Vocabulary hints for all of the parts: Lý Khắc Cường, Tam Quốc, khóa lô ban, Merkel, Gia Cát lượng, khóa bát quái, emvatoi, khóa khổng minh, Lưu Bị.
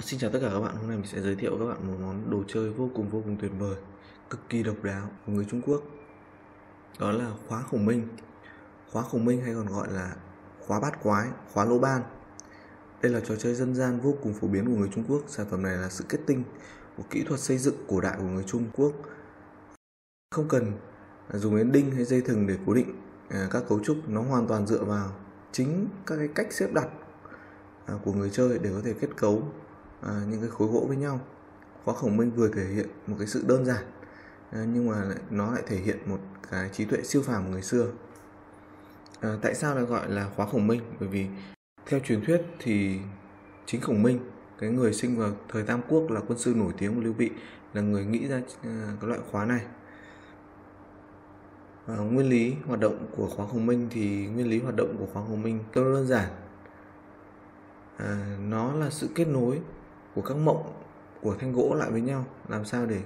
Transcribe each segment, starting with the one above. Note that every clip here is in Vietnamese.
Xin chào tất cả các bạn, hôm nay mình sẽ giới thiệu các bạn một món đồ chơi vô cùng tuyệt vời, cực kỳ độc đáo của người Trung Quốc. Đó là khóa khổng minh. Khóa khổng minh hay còn gọi là khóa bát quái, khóa lô ban. Đây là trò chơi dân gian vô cùng phổ biến của người Trung Quốc. Sản phẩm này là sự kết tinh của kỹ thuật xây dựng cổ đại của người Trung Quốc. Không cần dùng đến đinh hay dây thừng để cố định các cấu trúc, nó hoàn toàn dựa vào chính các cái cách xếp đặt của người chơi để có thể kết cấu những cái khối gỗ với nhau. Khóa khổng minh vừa thể hiện một cái sự đơn giản, nhưng mà nó lại thể hiện một cái trí tuệ siêu phàm của người xưa. Tại sao lại gọi là khóa khổng minh? Bởi vì theo truyền thuyết thì chính Khổng Minh, cái người sinh vào thời Tam Quốc, là quân sư nổi tiếng của Lưu Bị, là người nghĩ ra cái loại khóa này. Nguyên lý hoạt động của khóa khổng minh thì rất đơn giản. Nó là sự kết nối của các mộng của thanh gỗ lại với nhau, làm sao để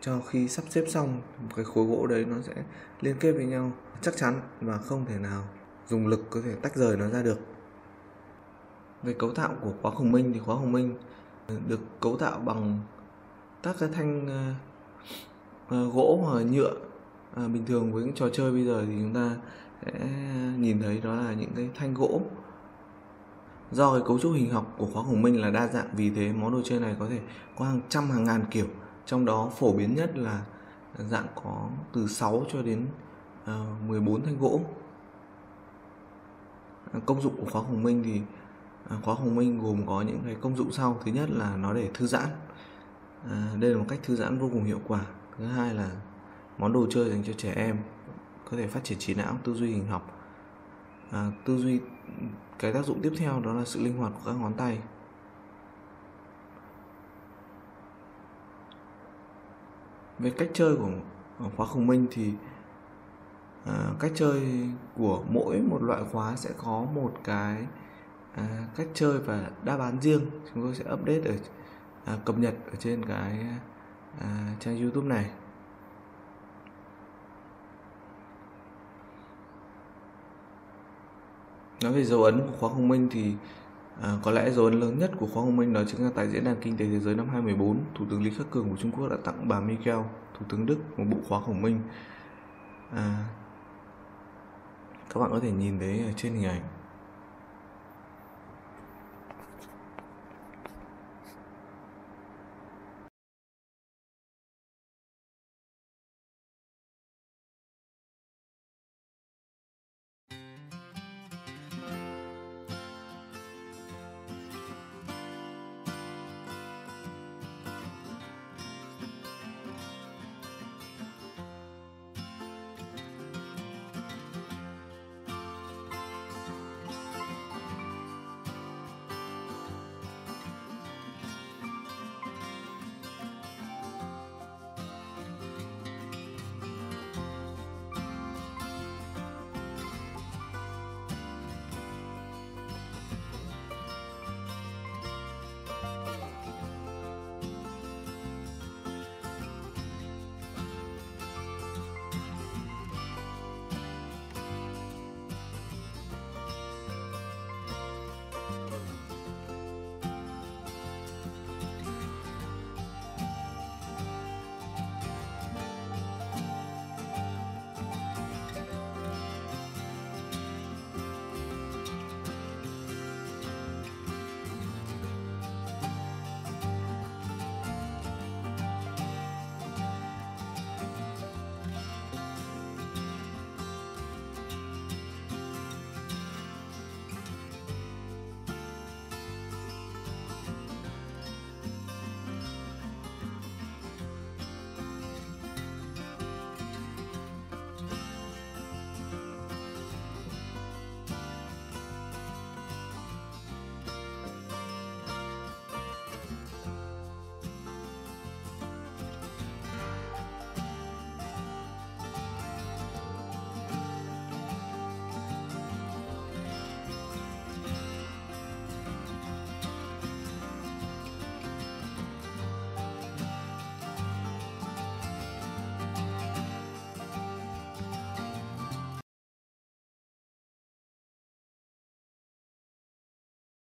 cho khi sắp xếp xong một cái khối gỗ đấy nó sẽ liên kết với nhau chắc chắn và không thể nào dùng lực có thể tách rời nó ra được. Về cấu tạo của khóa khổng minh thì khóa khổng minh được cấu tạo bằng các cái thanh gỗ hoặc nhựa. Bình thường với những trò chơi bây giờ thì chúng ta sẽ nhìn thấy đó là những cái thanh gỗ. Do cái cấu trúc hình học của khóa khổng minh là đa dạng, vì thế món đồ chơi này có thể có hàng trăm hàng ngàn kiểu, trong đó phổ biến nhất là dạng có từ 6 cho đến 14 thanh gỗ. Công dụng của khóa khổng minh thì khóa khổng minh gồm có những cái công dụng sau. Thứ nhất là nó để thư giãn, đây là một cách thư giãn vô cùng hiệu quả. Thứ hai là món đồ chơi dành cho trẻ em, có thể phát triển trí não, tư duy hình học. Tư duy, cái tác dụng tiếp theo đó là sự linh hoạt của các ngón tay. Về cách chơi của khóa khổng minh thì cách chơi của mỗi một loại khóa sẽ có một cái cách chơi và đáp án riêng. Chúng tôi sẽ update ở cập nhật ở trên cái trang YouTube này. Nói về dấu ấn của khóa khổng minh thì có lẽ dấu ấn lớn nhất của khóa khổng minh đó chính là tại Diễn đàn Kinh tế Thế giới năm 2014, Thủ tướng Lý Khắc Cường của Trung Quốc đã tặng bà Merkel, Thủ tướng Đức, một bộ khóa khổng minh. Các bạn có thể nhìn thấy ở trên hình ảnh.